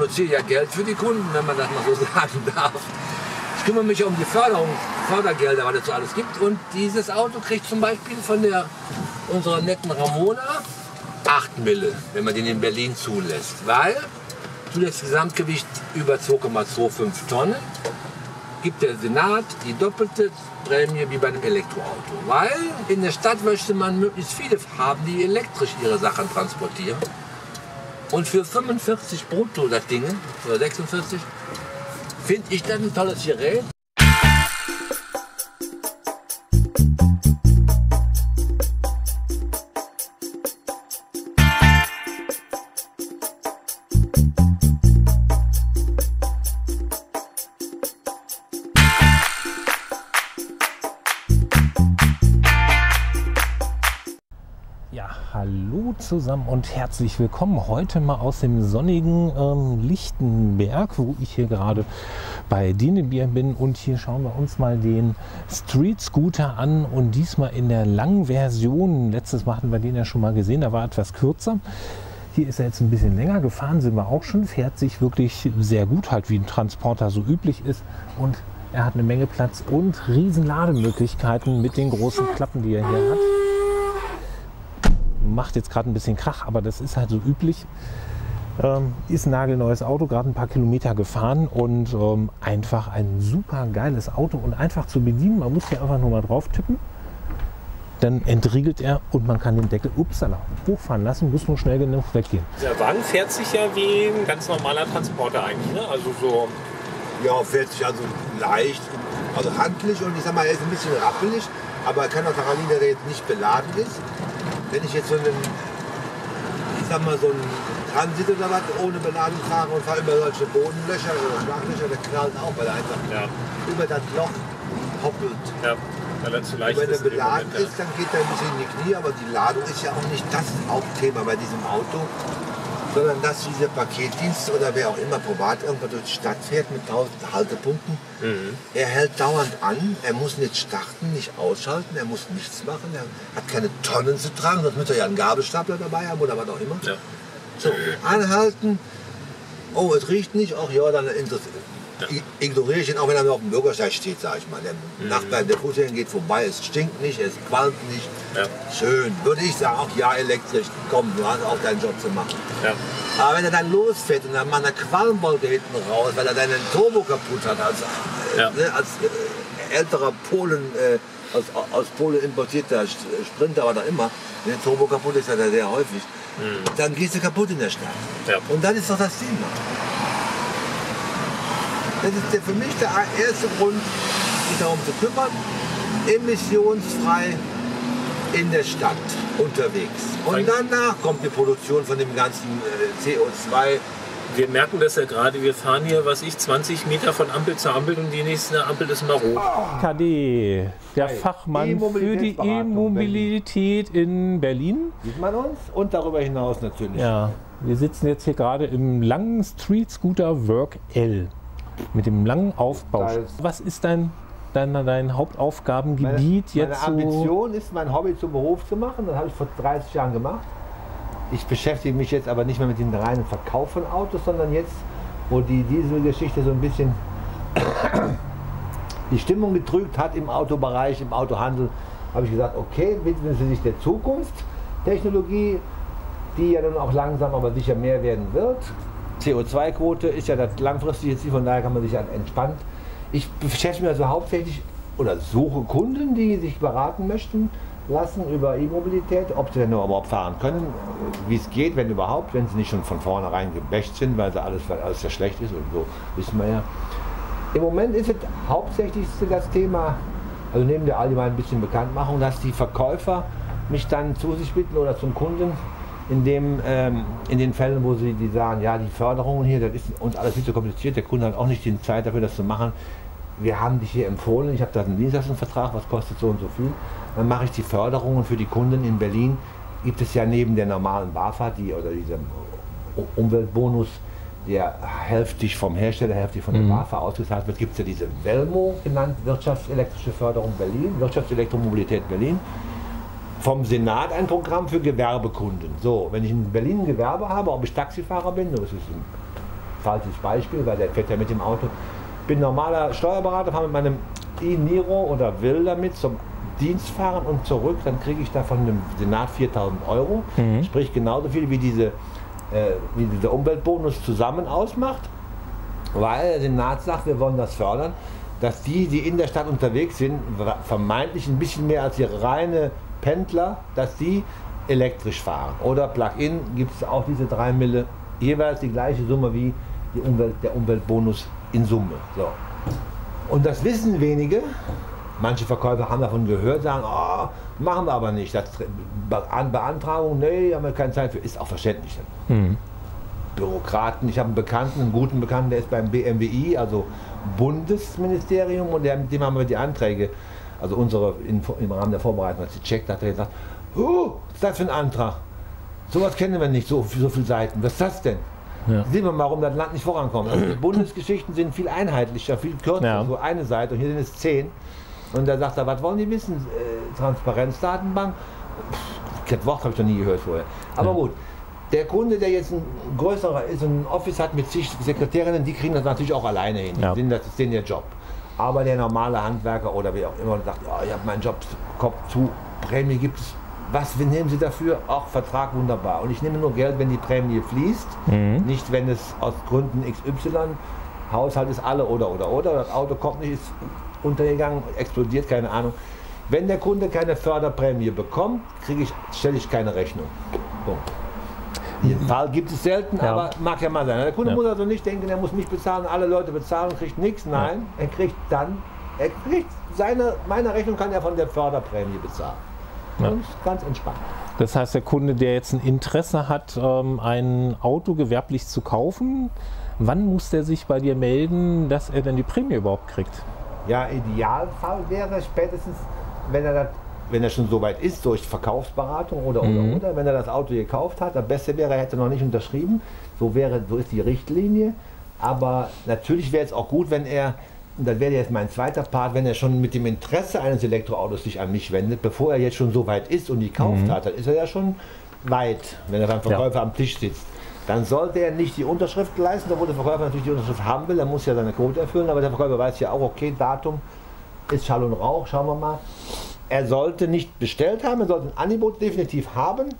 produziert ja Geld für die Kunden, wenn man das mal so sagen darf. Ich kümmere mich um die Förderung, Fördergelder, was es so alles gibt. Und dieses Auto kriegt zum Beispiel von unserer netten Ramona 8 Mille, wenn man den in Berlin zulässt. Weil zulässiges Gesamtgewicht über 2,25 Tonnen gibt der Senat die doppelte Prämie wie bei einem Elektroauto. Weil in der Stadt möchte man möglichst viele haben, die elektrisch ihre Sachen transportieren. Und für 45 brutto das Ding, oder 46, finde ich das ein tolles Gerät. Zusammen und herzlich willkommen heute mal aus dem sonnigen Lichtenberg, wo ich hier gerade bei Dünnebier bin, und hier schauen wir uns mal den StreetScooter an und diesmal in der langen Version. Letztes Mal hatten wir den ja schon mal gesehen, da war etwas kürzer. Hier ist er jetzt ein bisschen länger, gefahren sind wir auch schon, fährt sich wirklich sehr gut, halt wie ein Transporter so üblich ist, und er hat eine Menge Platz und riesen Lademöglichkeiten mit den großen Klappen, die er hier hat. Macht jetzt gerade ein bisschen Krach, aber das ist halt so üblich. Ist ein nagelneues Auto, gerade ein paar Kilometer gefahren, und einfach ein super geiles Auto und einfach zu bedienen. Man muss hier einfach nur mal drauf tippen, dann entriegelt er und man kann den Deckel upsala hochfahren lassen, muss nur schnell genug weggehen. Der Wagen fährt sich ja wie ein ganz normaler Transporter eigentlich, ne? Also so. Ja, fährt sich also leicht, also handlich, und ich sag mal, er ist ein bisschen rappelig, aber er kann auch daran liegen, dass er jetzt nicht beladen ist. Wenn ich jetzt so einen, ich sag mal, so einen Transit oder was ohne Beladung fahre und fahre über solche Bodenlöcher oder Schlaglöcher, der knallt auch, weil er einfach über das Loch hoppelt. Ja, weil er zu leicht ist. Wenn er beladen ist, dann geht er ein bisschen in die Knie, aber die Ladung ist ja auch nicht das Hauptthema bei diesem Auto, sondern dass dieser Paketdienst oder wer auch immer privat irgendwo durch die Stadt fährt mit 1000 Haltepunkten, er hält dauernd an, er muss nicht starten, nicht ausschalten, er muss nichts machen, er hat keine Tonnen zu tragen, sonst müsste er ja einen Gabelstapler dabei haben oder was auch immer. Ja. So, anhalten, oh, es riecht nicht, ach ja, dann ignoriere ich ihn, auch wenn er noch auf dem Bürgersteig steht, sage ich mal. Der Nachbar, der Fußgänger geht vorbei, es stinkt nicht, es qualmt nicht. Ja. Schön, würde ich sagen, auch ja, elektrisch, komm, du hast auch deinen Job zu machen. Ja. Aber wenn er dann losfährt und dann mal eine Qualmwolke hinten raus, weil er deinen Turbo kaputt hat, als älterer Polen, aus Polen importierter Sprinter oder immer, wenn der Turbo kaputt ist, hat er sehr häufig, dann gehst du kaputt in der Stadt. Ja. Und dann ist doch das Thema. Das ist für mich der erste Grund, sich darum zu kümmern, emissionsfrei in der Stadt unterwegs. Und danach kommt die Produktion von dem ganzen CO2. Wir merken das ja gerade, wir fahren hier, was ich, 20 Meter von Ampel zu Ampel, und die nächste Ampel ist mal rot. KD, der Fachmann für die E-Mobilität in Berlin. Sieht man uns, und darüber hinaus natürlich. Ja, wir sitzen jetzt hier gerade im langen StreetScooter WORK L mit dem langen Aufbau. Was ist dein Hauptaufgabengebiet jetzt? Meine Ambition ist, mein Hobby zum Beruf zu machen. Das habe ich vor 30 Jahren gemacht. Ich beschäftige mich jetzt aber nicht mehr mit dem reinen Verkauf von Autos, sondern jetzt, wo die Dieselgeschichte so ein bisschen die Stimmung getrübt hat im Autobereich, im Autohandel, habe ich gesagt, okay, widmen Sie sich der Zukunft, Technologie, die ja dann auch langsam aber sicher mehr werden wird. CO2-Quote ist ja das langfristige Ziel, von daher kann man sich dann entspannt. Ich beschäftige mich also hauptsächlich oder suche Kunden, die sich beraten möchten lassen über E-Mobilität, ob sie denn überhaupt fahren können, wie es geht, wenn überhaupt, wenn sie nicht schon von vornherein gebächt sind, weil alles ja schlecht ist und so, wissen wir ja. Im Moment ist es hauptsächlich das Thema, also neben der allgemeinen ein bisschen Bekanntmachung, dass die Verkäufer mich dann zu sich bitten oder zum Kunden, in den Fällen, wo sie sagen, ja, die Förderungen hier, das ist uns alles viel zu kompliziert, der Kunde hat auch nicht die Zeit dafür, das zu machen. Wir haben dich hier empfohlen, ich habe da einen Dienstleistungsvertrag, was kostet so und so viel. Dann mache ich die Förderungen für die Kunden in Berlin. Gibt es ja neben der normalen BAFA, oder diesem Umweltbonus, der hälftig vom Hersteller, hälftig von der BAFA ausgezahlt wird, gibt es ja diese Velmo genannt, Wirtschaftselektrische Förderung Berlin, Wirtschaftselektromobilität Berlin. Vom Senat ein Programm für Gewerbekunden. So, wenn ich in Berlin ein Gewerbe habe, ob ich Taxifahrer bin, das ist falsches Beispiel, weil der fährt ja mit dem Auto. Bin normaler Steuerberater, fahre mit meinem e-Niro oder will damit zum Dienstfahren und zurück, dann kriege ich da von dem Senat 4.000 €, sprich genauso viel wie dieser Umweltbonus zusammen ausmacht, weil der Senat sagt, wir wollen das fördern, dass die, die in der Stadt unterwegs sind, vermeintlich ein bisschen mehr als ihre reine Pendler, dass die elektrisch fahren. Oder Plug-in gibt es auch diese 3 Mille, jeweils die gleiche Summe wie die der Umweltbonus in Summe. So. Und das wissen wenige. Manche Verkäufer haben davon gehört, sagen, oh, machen wir aber nicht. Das Beantragung, nee, haben wir keine Zeit für. Ist auch verständlich. Bürokraten, ich habe einen Bekannten, der ist beim BMWi, also Bundesministerium, und mit dem haben wir die Anträge, also unsere im Rahmen der Vorbereitung, als sie checkt, hat er gesagt, oh, was ist das für ein Antrag? Sowas kennen wir nicht, so viele Seiten, was ist das denn? Ja. Sehen wir mal, warum das Land nicht vorankommt. Also die Bundesgeschichten sind viel einheitlicher, viel kürzer, ja. So eine Seite, und hier sind es 10. Und da sagt er, was wollen die wissen? Transparenzdatenbank? Pff, das Wort habe ich noch nie gehört vorher. Aber gut, der Kunde, der jetzt ein größerer ist und ein Office hat mit zig Sekretärinnen, die kriegen das natürlich auch alleine hin. Ja. Das ist denen der Job. Aber der normale Handwerker oder wer auch immer sagt, oh, ich habe meinen Job, Kopf zu, Prämie gibt es. Was nehmen Sie dafür? Auch Vertrag, wunderbar. Und ich nehme nur Geld, wenn die Prämie fließt, nicht wenn es aus Gründen XY, Haushalt ist alle oder, das Auto kommt nicht, ist untergegangen, explodiert, keine Ahnung. Wenn der Kunde keine Förderprämie bekommt, stelle ich keine Rechnung. Punkt. Den Fall gibt es selten, aber mag ja mal sein. Der Kunde muss also nicht denken, er muss mich bezahlen, alle Leute bezahlen, kriegt nichts. Nein, er kriegt meine Rechnung kann er von der Förderprämie bezahlen. Und ganz entspannt. Das heißt, der Kunde, der jetzt ein Interesse hat, ein Auto gewerblich zu kaufen, wann muss der sich bei dir melden, dass er denn die Prämie überhaupt kriegt? Ja, Idealfall wäre spätestens, wenn er schon so weit ist, durch Verkaufsberatung oder, wenn er das Auto gekauft hat. Das Beste wäre, er hätte noch nicht unterschrieben. So ist die Richtlinie. Aber natürlich wäre es auch gut, wenn er, und das wäre jetzt mein zweiter Part, wenn er schon mit dem Interesse eines Elektroautos sich an mich wendet, bevor er jetzt schon so weit ist und gekauft hat, dann ist er ja schon weit, wenn er beim Verkäufer am Tisch sitzt. Dann sollte er nicht die Unterschrift leisten, obwohl der Verkäufer natürlich die Unterschrift haben will, er muss ja seine Quote erfüllen, aber der Verkäufer weiß ja auch, okay, Datum ist Schall und Rauch, schauen wir mal. Er sollte nicht bestellt haben, er sollte ein Angebot definitiv haben,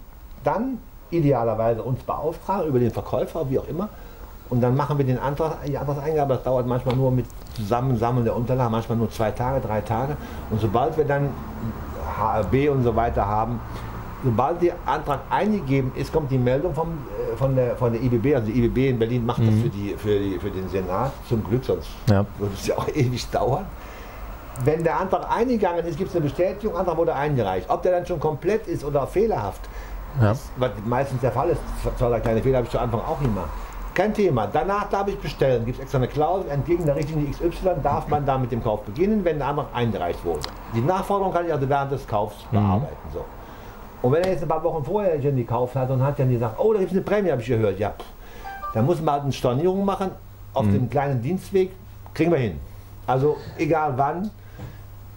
dann idealerweise uns beauftragen, über den Verkäufer, wie auch immer, und dann machen wir den Antrag, die Antragseingabe, das dauert manchmal nur mit Zusammensammeln der Unterlagen, manchmal nur 2 Tage, 3 Tage, und sobald wir dann HRB und so weiter haben, sobald der Antrag eingegeben ist, kommt die Meldung von der IBB, also die IBB in Berlin macht das für den Senat, zum Glück, sonst würde es ja auch ewig dauern. Wenn der Antrag eingegangen ist, gibt es eine Bestätigung, Antrag wurde eingereicht. Ob der dann schon komplett ist oder fehlerhaft, was meistens der Fall ist, zwar kleine Fehler habe ich zu Anfang auch immer. Kein Thema, danach darf ich bestellen, gibt es extra eine Klausel, entgegen der Richtlinie XY darf man da mit dem Kauf beginnen, wenn der Antrag eingereicht wurde. Die Nachforderung kann ich also während des Kaufs bearbeiten. So. Und wenn er jetzt ein paar Wochen vorher schon gekauft hat und hat dann gesagt, oh, da gibt es eine Prämie, habe ich gehört, dann muss man halt eine Stornierung machen, auf dem kleinen Dienstweg, kriegen wir hin. Also egal wann,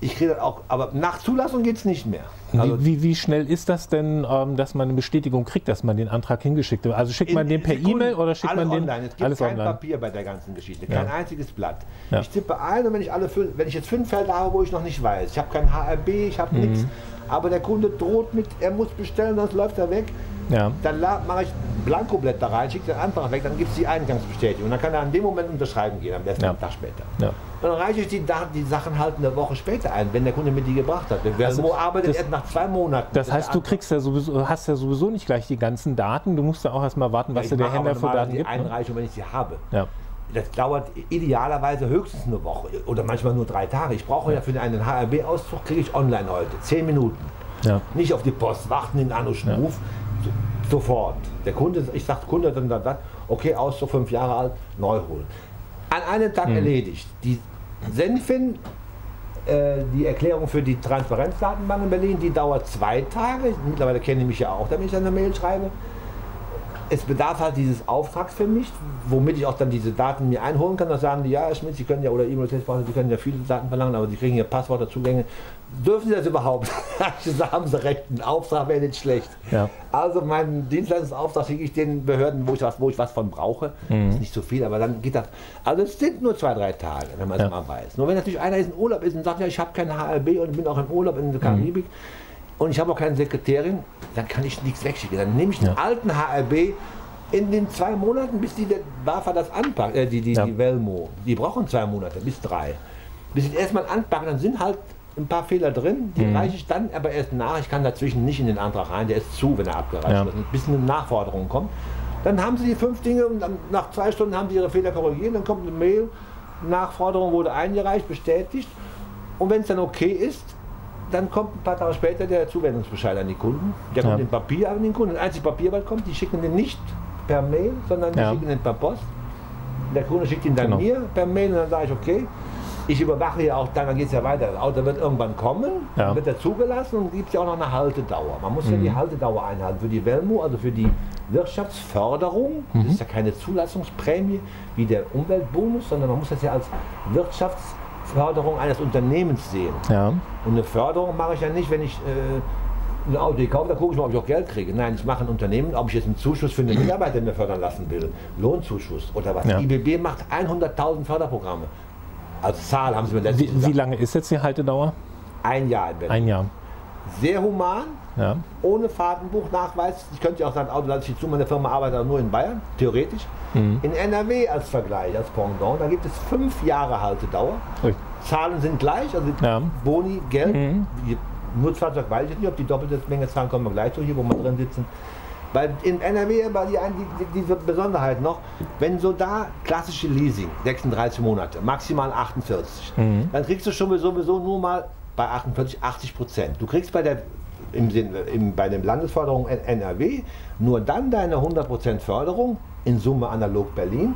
ich kriege das auch, aber nach Zulassung geht es nicht mehr. Also wie schnell ist das denn, dass man eine Bestätigung kriegt, dass man den Antrag hingeschickt hat? Also schickt man den per E-Mail oder schickt man den online? Es gibt kein Papier bei der ganzen Geschichte, kein einziges Blatt. Ich tippe ein, und wenn ich jetzt 5 Felder habe, wo ich noch nicht weiß, ich habe kein HRB, ich habe nichts, aber der Kunde droht mit, er muss bestellen, sonst läuft er weg. Dann mache ich Blankoblätter rein, schicke den Antrag weg, dann gibt es die Eingangsbestätigung. Dann kann er an dem Moment unterschreiben gehen, am besten einen Tag später. Und dann reiche ich die Sachen halt eine Woche später ein, wenn der Kunde mir die gebracht hat. Der Velmo arbeitet erst nach 2 Monaten. Das heißt, du kriegst ja sowieso, hast ja sowieso nicht gleich die ganzen Daten. Du musst ja auch erstmal warten, was dir der Händler für Daten gibt. Ich mache die Einreichung, wenn ich sie habe. Das dauert idealerweise höchstens eine Woche oder manchmal nur 3 Tage. Ich brauche ja für einen HRB-Auszug, kriege ich online heute, 10 Minuten. Nicht auf die Post warten, den Anruf, sofort. Der Kunde, ich sage Kunde, dann, okay, Auszug 5 Jahre alt, neu holen. An einem Tag erledigt. Die Senfin, die Erklärung für die Transparenzdatenbank in Berlin, die dauert 2 Tage. Mittlerweile kenne ich mich ja auch, damit ich eine Mail schreibe. Es bedarf halt dieses Auftrags für mich, womit ich auch dann diese Daten mir einholen kann. Da sagen die, ja, Herr Schmidt, Sie können ja, oder E-Mail-Testbraucher, Sie können ja viele Daten verlangen, aber Sie kriegen ja Passwörter, Zugänge. Dürfen Sie das überhaupt? Da haben Sie recht, ein Auftrag wäre nicht schlecht. Ja. Also meinen Dienstleistungsauftrag schicke ich den Behörden, wo ich was von brauche. Mhm. Das ist nicht so viel, aber dann geht das. Also es sind nur 2, 3 Tage, wenn man es mal weiß. Nur wenn natürlich einer in Urlaub ist und sagt, ja, ich habe keine HRB und bin auch im Urlaub in der Karibik, und ich habe auch keine Sekretärin, dann kann ich nichts wegschicken. Dann nehme ich den alten HRB in den 2 Monaten, bis die BAFA das anpackt, die Velmo. Die brauchen 2 Monate, bis 3. Bis sie das erstmal anpacken, dann sind halt ein paar Fehler drin, die reiche ich dann aber erst nach. Ich kann dazwischen nicht in den Antrag rein, der ist zu, wenn er abgereicht wird. Bis eine Nachforderung kommt. Dann haben sie die 5 Dinge und dann, nach 2 Stunden haben sie ihre Fehler korrigiert. Dann kommt eine Mail, Nachforderung wurde eingereicht, bestätigt. Und wenn es dann okay ist, dann kommt ein paar Tage später der Zuwendungsbescheid an die Kunden. Der kommt im Papier an den Kunden. Ein einziges Papier, was kommt, die schicken den nicht per Mail, sondern die schicken den per Post. Der Kunde schickt ihn dann mir per Mail und dann sage ich, okay, ich überwache ja auch, dann geht es ja weiter. Das Auto wird irgendwann kommen, wird er zugelassen und gibt es ja auch noch eine Haltedauer. Man muss ja die Haltedauer einhalten. Für die Velmo, also für die Wirtschaftsförderung, das ist ja keine Zulassungsprämie wie der Umweltbonus, sondern man muss das ja als Wirtschaftsförderung eines Unternehmens sehen. Ja. Und eine Förderung mache ich ja nicht, wenn ich ein Auto kaufe, da gucke ich mal, ob ich auch Geld kriege. Nein, ich mache ein Unternehmen, ob ich jetzt einen Zuschuss für einen Mitarbeiter mir fördern lassen will, Lohnzuschuss oder was. Ja. IBB macht 100.000 Förderprogramme. Als Zahl haben sie mir letztens gesagt. Wie lange ist jetzt die Haltedauer? 1 Jahr in Berlin. 1 Jahr. Sehr human, ohne Fahrtenbuchnachweis. Ich könnte ja auch sagen, Auto lasse ich zu, meine Firma arbeitet auch nur in Bayern, theoretisch. In NRW als Vergleich, als Pendant, da gibt es 5 Jahre Haltedauer. Ui. Zahlen sind gleich, also Boni, Geld, nur Fahrzeug weiß ich nicht, ob die doppelte Menge zahlen, kommen wir gleich zu, hier wo wir drin sitzen. Weil in NRW war diese Besonderheit noch, wenn so da klassische Leasing, 36 Monate, maximal 48, dann kriegst du schon sowieso nur mal bei 48 80%. Du kriegst bei den Landesförderungen NRW nur dann deine 100% Förderung, in Summe analog Berlin,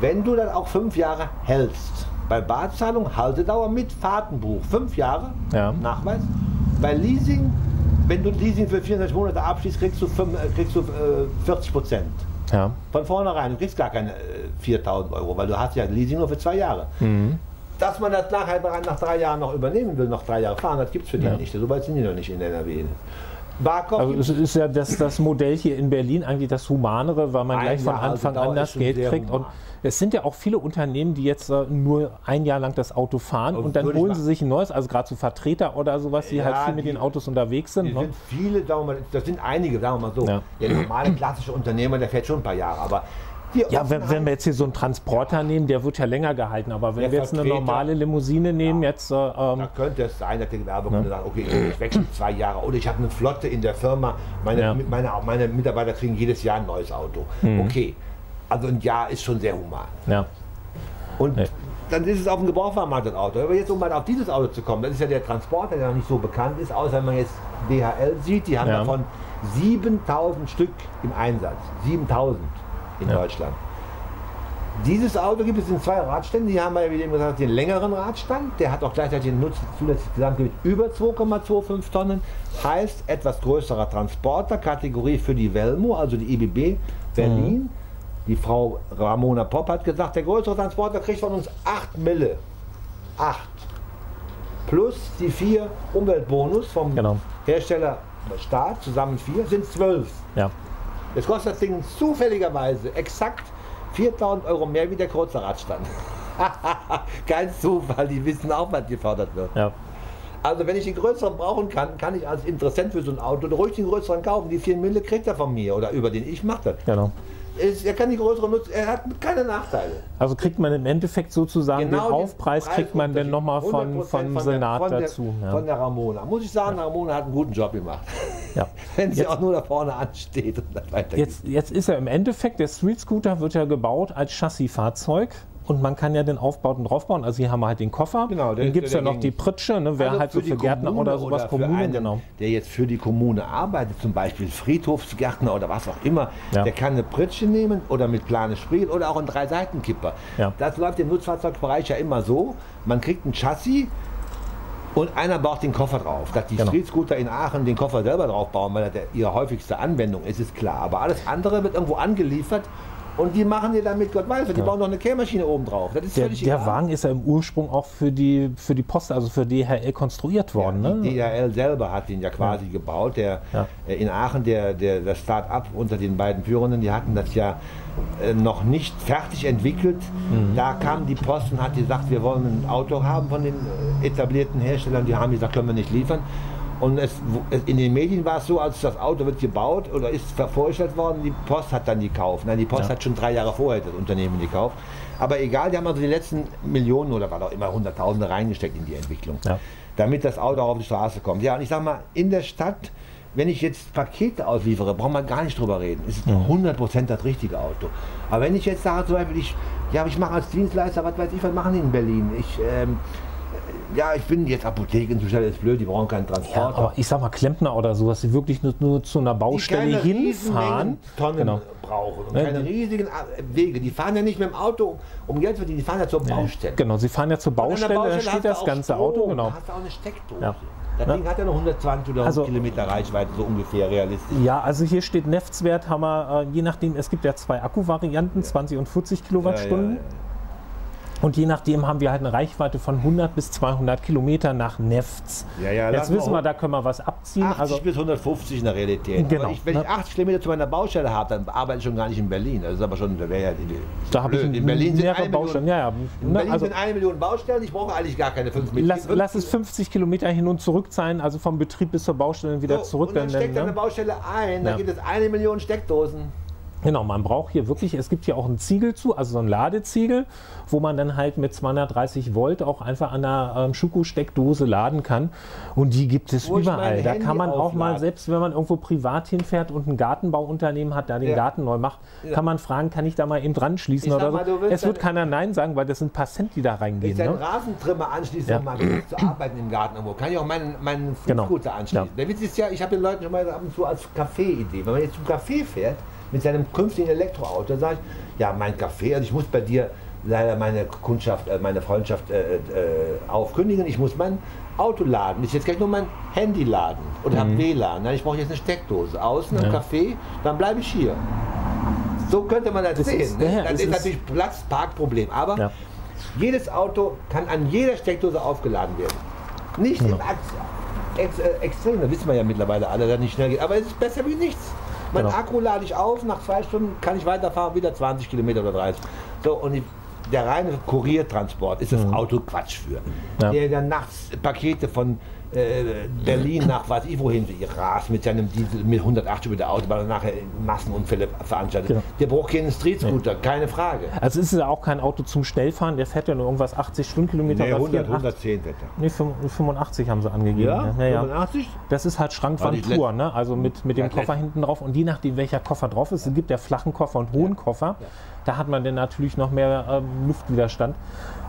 wenn du dann auch 5 Jahre hältst. Bei Barzahlung Haltedauer mit Fahrtenbuch, 5 Jahre Nachweis. Bei Leasing, wenn du Leasing für 24 Monate abschließt, kriegst du 40%. Ja. Von vornherein, du kriegst gar keine 4.000 Euro, weil du hast ja Leasing nur für 2 Jahre. Dass man das nachher nach 3 Jahren noch übernehmen will, noch 3 Jahre fahren, das gibt es für die nicht. So weit sind die noch nicht in NRW. Also es ist ja das Modell hier in Berlin eigentlich das Humanere, weil man gleich von Anfang an das Geld kriegt. Und es sind ja auch viele Unternehmen, die jetzt nur 1 Jahr lang das Auto fahren und dann holen sie sich ein neues, also gerade so Vertreter oder sowas, die halt viel mit den Autos unterwegs sind. Sind viele, das sind einige, sagen wir mal so. Der normale klassische Unternehmer, der fährt schon ein paar Jahre, aber ja, wenn wir jetzt hier so einen Transporter nehmen, der wird ja länger gehalten, aber wenn wir jetzt eine normale Limousine nehmen, jetzt... da könnte es sein, dass die Gewerbekunde sagt, okay, ich wechsle 2 Jahre oder ich habe eine Flotte in der Firma, meine Mitarbeiter kriegen jedes Jahr ein neues Auto. Okay, also ein Jahr ist schon sehr human. Ja. Und dann ist es auf dem Gebrauchtwagenmarkt ein Auto. Aber jetzt, um mal auf dieses Auto zu kommen, das ist ja der Transporter, der noch nicht so bekannt ist, außer wenn man jetzt DHL sieht, die haben davon 7.000 Stück im Einsatz. 7.000. in Deutschland. Dieses Auto gibt es in 2 Radständen, die haben ja, wie eben gesagt, den längeren Radstand, der hat auch gleichzeitig einen Nutzen, zulässiges Gesamtgewicht über 2,25 Tonnen, heißt etwas größerer Transporter, Kategorie für die Velmo, also die IBB Berlin. Die Frau Ramona Pop hat gesagt, der größere Transporter kriegt von uns 8 Mille. 8. Plus die 4 Umweltbonus vom Hersteller Staat, zusammen 4, sind 12. Ja. Jetzt kostet das Ding zufälligerweise exakt 4.000 Euro mehr wie der kurze Radstand. Kein Zufall, die wissen auch, was gefördert wird. Ja. Also wenn ich den größeren brauchen kann, kann ich als Interessent für so ein Auto ruhig den größeren kaufen. Die 4 Mille kriegt er von mir oder über den ich mache das. Genau. Er kann die größere nutzen, er hat keine Nachteile. Also kriegt man im Endeffekt sozusagen den Aufpreis, kriegt man dann nochmal vom Senat dazu. Von der Ramona. Muss ich sagen, Ramona hat einen guten Job gemacht. Ja. Wenn sie jetzt auch nur da vorne ansteht und dann weitergeht. Jetzt ist ja im Endeffekt, der StreetScooter wird ja gebaut als Chassisfahrzeug. Und man kann ja den aufbauen und draufbauen. Also hier haben wir halt den Koffer, genau, dann gibt es ja noch die Pritsche, ne? Wer also halt für Gärtner oder sowas, der jetzt für die Kommune arbeitet, zum Beispiel Friedhofsgärtner oder was auch immer, der kann eine Pritsche nehmen oder mit Plane spielen oder auch einen 3-Seitenkipper. Das läuft im Nutzfahrzeugbereich ja immer so, man kriegt ein Chassis, und einer baut den Koffer drauf. Dass die Streetscooter in Aachen den Koffer selber drauf bauen, weil das ihre häufigste Anwendung ist, ist klar. Aber alles andere wird irgendwo angeliefert. Und die machen dir damit Gott weiß, die bauen noch eine Kehrmaschine oben drauf. Das ist völlig egal. Der Wagen ist ja im Ursprung auch für die Post, also für DHL konstruiert worden. Ja, die DHL selber hat den ja quasi gebaut. In Aachen, das Start-up unter den beiden Führenden, die hatten das ja noch nicht fertig entwickelt. Mhm. Da kam die Post und hat gesagt, wir wollen ein Auto haben von den etablierten Herstellern. Die haben gesagt, können wir nicht liefern. Und in den Medien war es so, als das Auto wird gebaut oder ist vorgestellt worden, die Post hat dann gekauft. Nein, die Post hat schon 3 Jahre vorher das Unternehmen gekauft. Aber egal, die haben also die letzten Millionen oder was auch immer, Hunderttausende reingesteckt in die Entwicklung, damit das Auto auch auf die Straße kommt. Ja, und ich sag mal, in der Stadt, wenn ich jetzt Pakete ausliefere, brauchen wir gar nicht drüber reden. Es ist 100% das richtige Auto. Aber wenn ich jetzt sage, zum Beispiel, ich mache als Dienstleister, was weiß ich, was machen die in Berlin? Ich bin jetzt Apotheken zu stellen, ist blöd, die brauchen keinen Transport. Ja, aber ich sag mal Klempner oder so, dass sie wirklich nur zu einer Baustelle hinfahren. Tonnen brauchen und keine riesigen Wege. Die fahren ja nicht mit dem Auto, um Geld zu verdienen, die fahren ja zur Baustelle. Genau, sie fahren ja zur Baustelle, da steht das ganze Auto. Genau. Da hast du auch eine Steckdose. Ja. Das Ding hat ja noch 120 oder 100 Kilometer Reichweite, so ungefähr realistisch. Ja, also hier steht Neftswert, haben wir, je nachdem, es gibt ja 2 Akkuvarianten, 20 und 40 Kilowattstunden. Und je nachdem haben wir halt eine Reichweite von 100 bis 200 Kilometer nach Nefts. Jetzt wissen wir, da können wir was abziehen. 80 also bis 150 in der Realität. Genau. Wenn ich 80 Kilometer zu meiner Baustelle habe, dann arbeite ich schon gar nicht in Berlin. Das ist aber schon... Da habe ich in Berlin sind mehrere Baustellen. In Berlin sind 1 Million Baustellen. Ich brauche eigentlich gar keine 5 Millionen. Lass es 50 Kilometer hin und zurück sein, also vom Betrieb bis zur Baustelle wieder zurück. Und dann steckt eine Baustelle ein, dann gibt es 1 Million Steckdosen. Genau, man braucht hier wirklich, es gibt hier auch einen Ziegel zu, also so einen Ladeziegel, wo man dann halt mit 230 Volt auch einfach an einer Schuko-Steckdose laden kann. Und die gibt es überall. Da kann man auch mal, selbst wenn man irgendwo privat hinfährt und ein Gartenbauunternehmen hat, da den Garten neu macht, kann man fragen, kann ich da mal eben dran schließen oder so. Es wird keiner Nein sagen, weil das sind ein paar Cent, die da reingehen. Wenn ich den Rasentrimmer anschließe, um mal zu arbeiten im Garten irgendwo, kann ich auch meinen Streetscooter anschließen. Der Witz ist ja, ich habe den Leuten schon mal ab und zu als Kaffee-Idee. Wenn man jetzt zum Kaffee fährt, mit seinem künftigen Elektroauto, sage ich, ja, mein Kaffee, also ich muss bei dir leider meine Kundschaft, meine Freundschaft aufkündigen, ich muss mein Auto laden, ich jetzt gleich nur mein Handy laden und habe WLAN, ich brauche jetzt eine Steckdose, außen im Kaffee, dann bleibe ich hier. So könnte man das sehen. Das ist natürlich Platz-Park-Problem, aber jedes Auto kann an jeder Steckdose aufgeladen werden. Nicht im Extrem, da wissen wir ja mittlerweile alle, dass es nicht schnell geht, aber es ist besser wie nichts. Mein Akku lade ich auf, nach 2 Stunden kann ich weiterfahren, wieder 20 Kilometer oder 30. So, und der reine Kuriertransport ist das Auto Quatsch für. Der dann nachts Pakete von Berlin nach weiß ich wohin rast mit seinem Diesel mit 180 über der Autobahn und nachher Massenunfälle veranstaltet. Der braucht keinen Streetscooter, keine Frage. Also ist es ja auch kein Auto zum Schnellfahren, der fährt ja nur irgendwas 80 Stundenkilometer. Nee, 110 fährt er. Nee, 85 haben sie angegeben. Ja. 85? Das ist halt Schrankwand pur, ne? Also mit dem Koffer hinten drauf und je nachdem welcher Koffer drauf ist, es gibt ja flachen Koffer und hohen Koffer, da hat man dann natürlich noch mehr Luftwiderstand.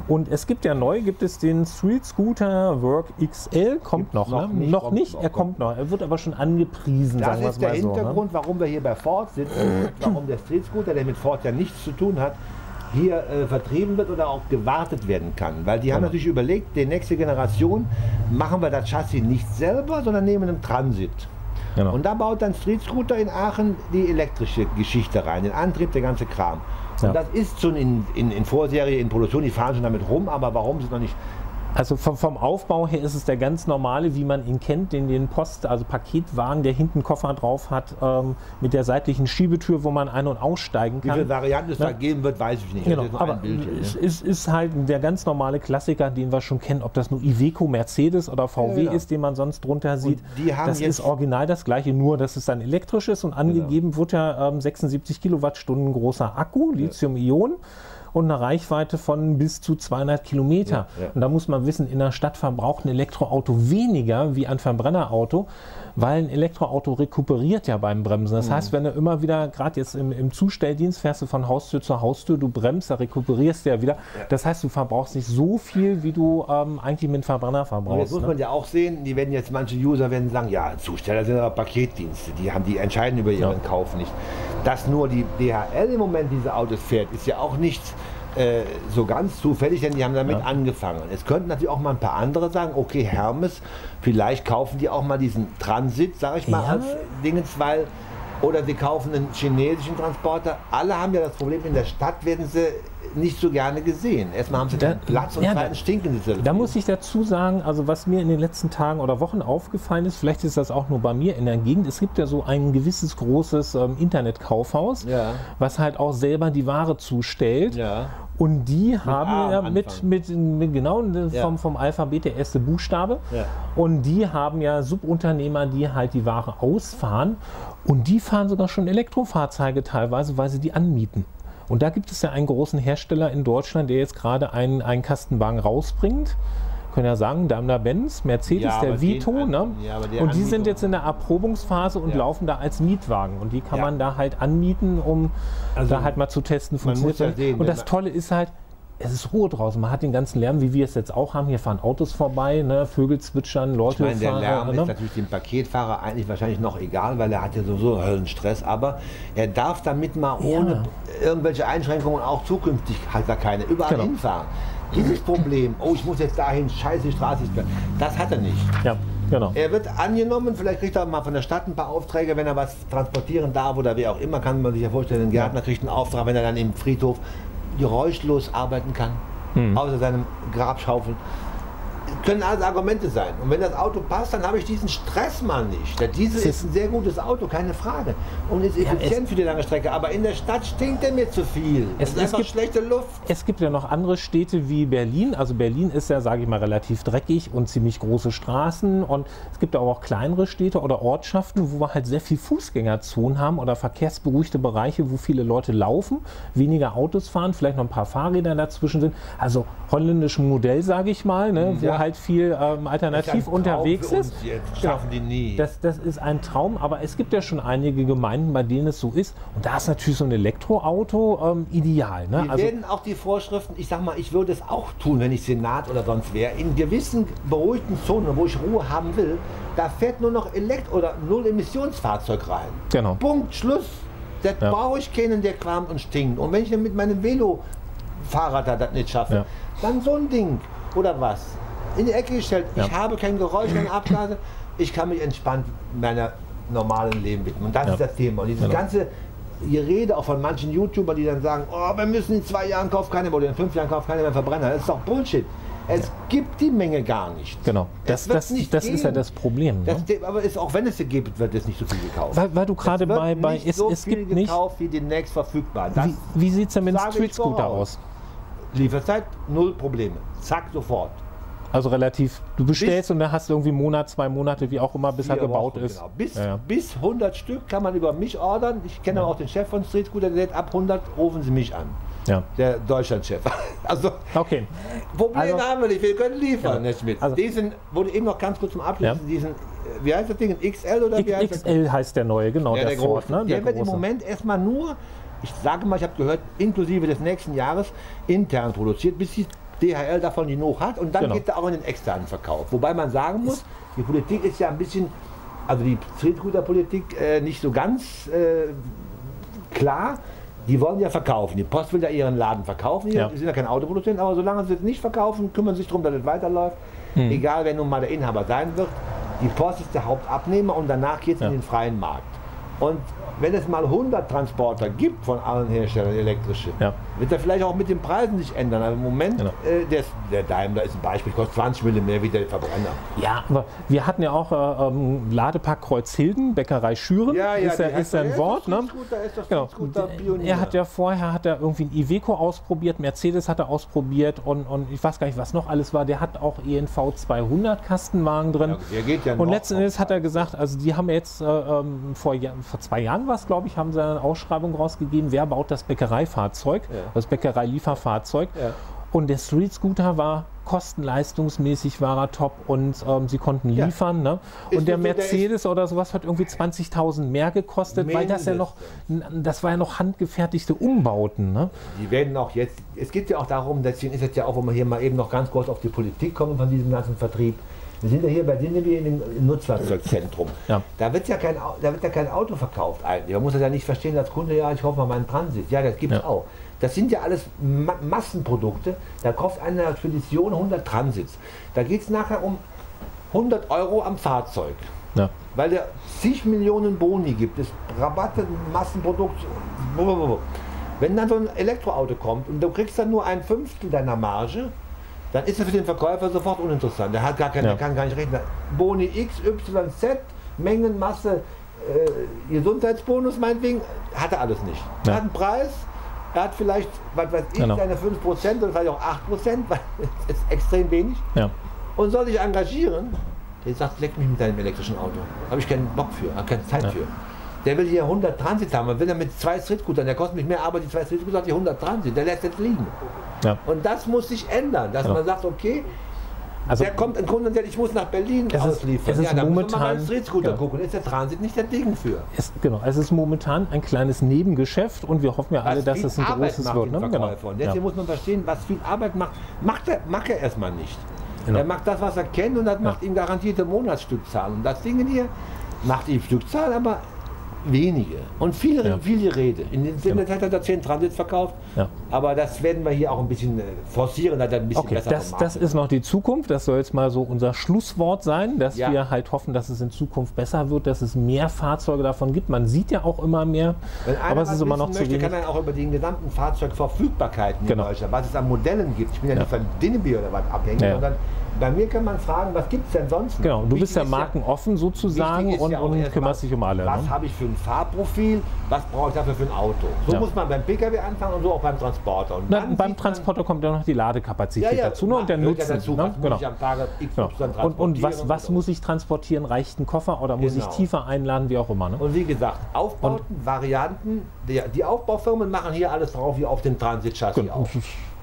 Und es gibt ja neu, gibt es den StreetScooter WORK XL, kommt noch, Noch nicht, er kommt noch, er wird aber schon angepriesen, sagen wir mal so. Das ist der Hintergrund, warum wir hier bei Ford sitzen, warum der StreetScooter, der mit Ford ja nichts zu tun hat, hier vertrieben wird oder auch gewartet werden kann. Weil die haben natürlich überlegt, die nächste Generation machen wir das Chassis nicht selber, sondern nehmen einen Transit. Und da baut dann StreetScooter in Aachen die elektrische Geschichte rein, den Antrieb, der ganze Kram. Und das ist schon in Vorserie, in Produktion, die fahren schon damit rum, aber warum sind noch nicht... Also vom Aufbau her ist es der ganz normale, wie man ihn kennt, den Post, also Paketwagen, der hinten Koffer drauf hat, mit der seitlichen Schiebetür, wo man ein- und aussteigen kann. Wie viele Varianten es da geben wird, weiß ich nicht. Genau. Aber es ist halt der ganz normale Klassiker, den wir schon kennen, ob das nur Iveco, Mercedes oder VW ist, den man sonst drunter sieht. Das ist original das gleiche, nur dass es dann elektrisch ist und angegeben wird 76 Kilowattstunden großer Akku, Lithium-Ion. Und eine Reichweite von bis zu 200 Kilometer. Und da muss man wissen, in der Stadt verbraucht ein Elektroauto weniger wie ein Verbrennerauto, weil ein Elektroauto rekuperiert ja beim Bremsen. Das heißt, wenn du immer wieder, gerade jetzt im Zustelldienst, fährst du von Haustür zu Haustür, du bremst, da rekuperierst du ja wieder. Das heißt, du verbrauchst nicht so viel, wie du eigentlich mit dem Verbrenner verbrauchst. Und jetzt muss man ja auch sehen, die werden jetzt, manche User werden sagen, ja, Zusteller sind aber Paketdienste, die entscheiden über ihren Kauf nicht. Dass nur die DHL im Moment diese Autos fährt, ist ja auch nichts, so ganz zufällig, denn die haben damit angefangen. Es könnten natürlich auch mal ein paar andere sagen, okay, Hermes, vielleicht kaufen die auch mal diesen Transit, sage ich mal, als Dingens, weil, oder sie kaufen einen chinesischen Transporter. Alle haben ja das Problem, in der Stadt werden sie nicht so gerne gesehen. Erstmal haben sie keinen Platz und zweitens stinken sie. Da muss ich dazu sagen, also was mir in den letzten Tagen oder Wochen aufgefallen ist, vielleicht ist das auch nur bei mir in der Gegend, es gibt ja so ein gewisses großes Internetkaufhaus, was halt auch selber die Ware zustellt. Ja. Und die haben ja mit genau vom Alphabet der erste Buchstabe. Ja. Und die haben ja Subunternehmer, die halt die Ware ausfahren. Und die fahren sogar schon Elektrofahrzeuge teilweise, weil sie die anmieten. Und da gibt es ja einen großen Hersteller in Deutschland, der jetzt gerade einen Kastenwagen rausbringt. Können ja sagen, Daimler-Benz, Mercedes, der Vito. Und die sind jetzt in der Erprobungsphase und laufen da als Mietwagen. Und die kann man da halt anmieten, um da halt mal zu testen, funktioniert. Und das Tolle ist halt, es ist Ruhe draußen. Man hat den ganzen Lärm, wie wir es jetzt auch haben. Hier fahren Autos vorbei, ne? Vögel zwitschern, Leute fahren. Der Lärm ist natürlich dem Paketfahrer eigentlich wahrscheinlich noch egal, weil er hat ja sowieso Höllenstress. Aber er darf damit mal ohne irgendwelche Einschränkungen, auch zukünftig hat er keine, überall hinfahren. Dieses Problem, oh, ich muss jetzt dahin, scheiße, die Straße ist blöd, das hat er nicht. Ja, genau. Er wird angenommen, vielleicht kriegt er mal von der Stadt ein paar Aufträge, wenn er was transportieren darf oder wie auch immer, kann man sich ja vorstellen, ein Gärtner kriegt einen Auftrag, wenn er dann im Friedhof geräuschlos arbeiten kann, außer seinem Grabschaufeln. Können alles Argumente sein. Und wenn das Auto passt, dann habe ich diesen Stress mal nicht. Der Diesel ist ein sehr gutes Auto, keine Frage. Und ist effizient für die lange Strecke. Aber in der Stadt stinkt er mir zu viel. Es ist einfach schlechte Luft. Es gibt ja noch andere Städte wie Berlin. Also Berlin ist ja, sage ich mal, relativ dreckig und ziemlich große Straßen. Und es gibt aber auch kleinere Städte oder Ortschaften, wo wir halt sehr viel Fußgängerzonen haben oder verkehrsberuhigte Bereiche, wo viele Leute laufen, weniger Autos fahren, vielleicht noch ein paar Fahrräder dazwischen sind. Also holländischem Modell, sage ich mal, ne, wo halt viel alternativ unterwegs ist. Jetzt schaffen die nie. Das ist ein Traum, aber es gibt ja schon einige Gemeinden, bei denen es so ist. Und da ist natürlich so ein Elektroauto ideal. Ne? Also werden auch die Vorschriften, ich sag mal, ich würde es auch tun, wenn ich Senat oder sonst wäre, in gewissen beruhigten Zonen, wo ich Ruhe haben will, da fährt nur noch Elektro- oder Null-Emissionsfahrzeug rein. Genau. Punkt, Schluss. Da brauche ich keinen, der qualmt und stinkt. Und wenn ich dann mit meinem Velofahrer da das nicht schaffe, dann so ein Ding oder was? In die Ecke gestellt, ich habe kein Geräusch, keine Abgase, ich kann mich entspannt meiner normalen Leben widmen. Und das ist das Thema. Und dieses ganze Gerede auch von manchen YouTubern, die dann sagen, oh, wir müssen in 2 Jahren kaufen keine mehr, oder in 5 Jahren kaufen keine mehr Verbrenner. Das ist doch Bullshit. Es gibt die Menge gar nicht. Genau, das ist ja das Problem. Ne? Aber auch wenn es sie gibt, wird es nicht so viel gekauft. Weil du gerade bei nicht so es viel gibt gekauft nicht, wie demnächst verfügbar. Das wie sieht es denn mit dem StreetScooter aus? Lieferzeit, null Probleme. Zack, sofort. Also relativ, du bestellst und dann hast du irgendwie einen Monat, 2 Monate, wie auch immer, bis er gebaut ist. Genau. Bis 100 Stück kann man über mich ordern. Ich kenne auch den Chef von StreetScooter, der sagt, ab 100 rufen Sie mich an. Ja. Der Deutschlandchef. Also, Probleme haben wir nicht, wir können liefern. Ja. Also, diesen, wurde eben noch ganz kurz zum Abschluss, diesen, wie heißt das Ding, XL oder wie heißt das? XL heißt der neue, genau, der Ford. Ne? Der wird im Moment erstmal nur, ich sage mal, ich habe gehört, inklusive des nächsten Jahres intern produziert, bis die DHL davon genug hat und dann geht er auch in den externen Verkauf. Wobei man sagen muss, die Politik ist ja ein bisschen, also die StreetScooter-Politik nicht so ganz klar. Die wollen ja verkaufen. Die Post will ja ihren Laden verkaufen. Die sind ja kein Autoproduzent, aber solange sie es nicht verkaufen, kümmern sich darum, dass es weiterläuft. Egal, wer nun mal der Inhaber sein wird. Die Post ist der Hauptabnehmer und danach geht es in den freien Markt. Und wenn es mal 100 Transporter gibt von allen Herstellern, elektrische, wird da vielleicht auch mit den Preisen sich ändern. Aber im Moment, der Daimler ist ein Beispiel, kostet 20 Mille mehr wie der Verbrenner. Ja, aber wir hatten ja auch Ladepark Kreuzhilden, Bäckerei Schüren, ist ein Wort. Er hat ja vorher irgendwie ein Iveco ausprobiert, Mercedes hat er ausprobiert und ich weiß gar nicht, was noch alles war. Der hat auch ENV 200 Kastenwagen drin. Ja, geht ja und letzten Endes hat er gesagt, also die haben jetzt vor 2 Jahren war es, glaube ich, haben sie eine Ausschreibung rausgegeben, wer baut das Bäckereifahrzeug, das Bäckereilieferfahrzeug. Ja. Und der StreetScooter war kostenleistungsmäßig top und sie konnten liefern. Ne? Und der Mercedes oder sowas hat irgendwie 20.000 mehr gekostet, weil das ja noch, das war ja noch handgefertigte Umbauten. Ne? Die werden auch jetzt, es geht ja auch darum, deswegen ist es ja auch, wenn wir hier mal eben noch ganz kurz auf die Politik kommen von diesem ganzen Vertrieb, Wir sind ja hier bei Dünnebier im Nutzfahrzeugzentrum. Ja. Da wird ja kein Auto verkauft eigentlich. Man muss das ja nicht verstehen als Kunde, ja, ich hoffe mal meinen Transit. Ja, das gibt es auch. Das sind ja alles Massenprodukte. Da kauft einer für die Spedition 100 Transits. Da geht es nachher um 100 Euro am Fahrzeug. Ja. Weil der zig Millionen Boni gibt, es Rabatte, Massenprodukt. Wenn dann so ein Elektroauto kommt und du kriegst dann nur ein Fünftel deiner Marge, dann ist es für den Verkäufer sofort uninteressant. Der hat gar keine, der kann gar nicht rechnen. Boni X, Y, Z, Mengenmasse, Gesundheitsbonus meinetwegen, hat er alles nicht. Ja. Er hat einen Preis, er hat vielleicht, was weiß ich, seine 5% oder vielleicht auch 8%, weil es ist extrem wenig. Ja. Und soll sich engagieren, der sagt, leck mich mit deinem elektrischen Auto. Habe ich keinen Bock für, habe keine Zeit für. Der will hier 100 Transit haben, man will damit 2 Streetcootern, der kostet mich mehr, aber die 2 Streetcooter hat die 100 Transit, der lässt jetzt liegen. Ja. Und das muss sich ändern, dass man sagt, okay, also, der kommt ein Kunde und sagt, ich muss nach Berlin ausliefern. Ja, da muss man mal einen Streetscooter gucken, ist der Transit nicht der Ding für. Es ist momentan ein kleines Nebengeschäft und wir hoffen ja alle, dass es ein großes wird. Und jetzt muss man verstehen, was viel Arbeit macht er erstmal nicht. Genau. Er macht das, was er kennt und das macht ihm garantierte Monatsstückzahlen. Und das Ding hier macht ihm Stückzahlen, aber wenige. Und viele Rede. In der Zeit hat er 10 Transit verkauft, aber das werden wir hier auch ein bisschen forcieren, dass er ein bisschen besser gemacht wird. Das ist noch die Zukunft, das soll jetzt mal so unser Schlusswort sein, dass wir halt hoffen, dass es in Zukunft besser wird, dass es mehr Fahrzeuge davon gibt. Man sieht ja auch immer mehr, aber es ist immer noch zu wenig. Kann man auch über die gesamten Fahrzeugverfügbarkeiten in Deutschland, was es an Modellen gibt. Ich bin ja nicht von Dünnebier oder was abhängig, sondern bei mir kann man fragen, was gibt es denn sonst? Genau, du bist ja markenoffen sozusagen und kümmerst dich um alle. Was habe ich für ein Fahrprofil, was brauche ich dafür für ein Auto? So muss man beim Pkw anfangen und so auch beim Transporter. Und dann beim Transporter kommt ja noch die Ladekapazität dazu und der Nutzen. Und was muss ich transportieren? Reicht ein Koffer oder muss ich tiefer einladen, wie auch immer? Ne? Und wie gesagt, Aufbauten, Varianten, die Aufbaufirmen machen hier alles drauf wie auf dem Transit-Chassis auch.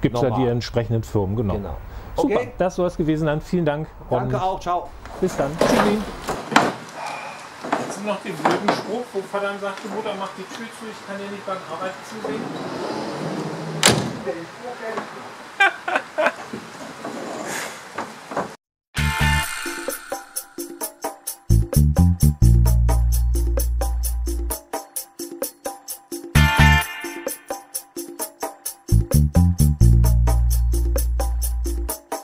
Gibt es ja die entsprechenden Firmen, genau. Super, das soll es gewesen sein. Vielen Dank. Danke auch, ciao. Bis dann. Jetzt noch den blöden Spruch, wo Vater sagte, Mutter macht die Tür zu, ich kann dir nicht beim Arbeiten zusehen.